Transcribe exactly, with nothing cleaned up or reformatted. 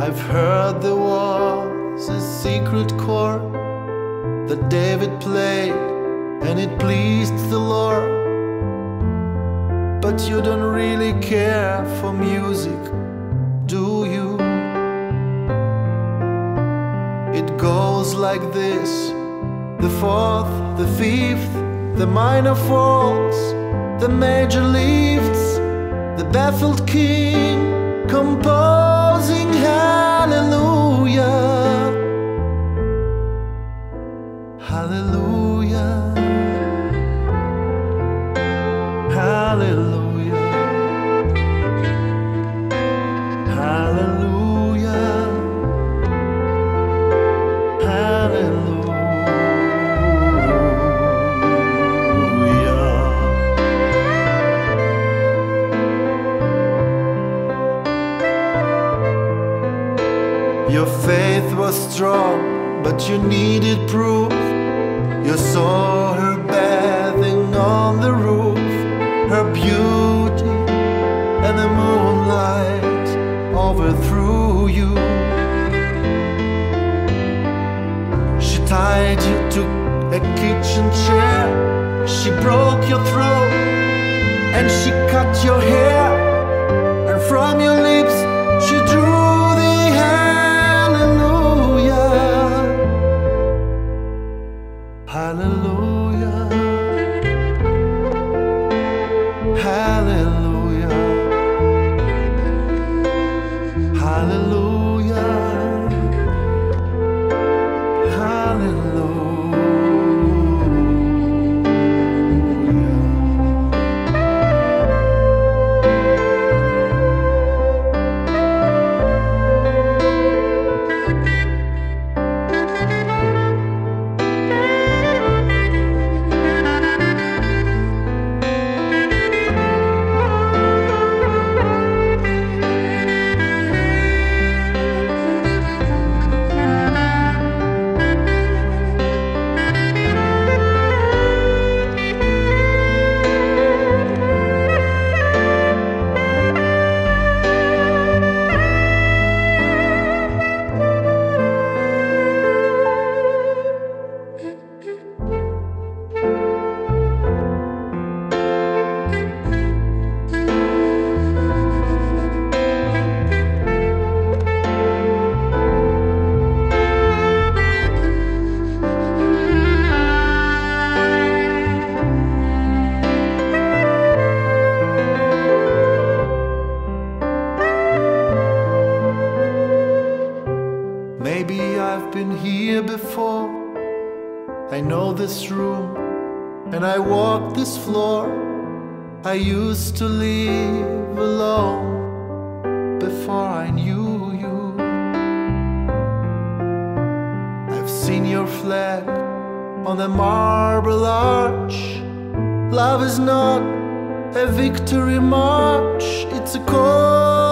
I've heard there was a secret chord that David played, and it pleased the Lord. But you don't really care for music, do you? It goes like this: the fourth, the fifth, the minor falls, the major lifts, the baffled king composing hallelujah, hallelujah, hallelujah, hallelujah, hallelujah. Your faith was strong, but you needed proof. You saw her bathing on the roof, her beauty and the moonlight overthrew you. She tied you to a kitchen chair, she broke your throat and she cut your hair, and from your lips she drew the hair. Hallelujah, hallelujah, hallelujah, I know this room and I walk this floor. I used to live alone before I knew you. I've seen your flag on the marble arch. Love is not a victory march, it's a call.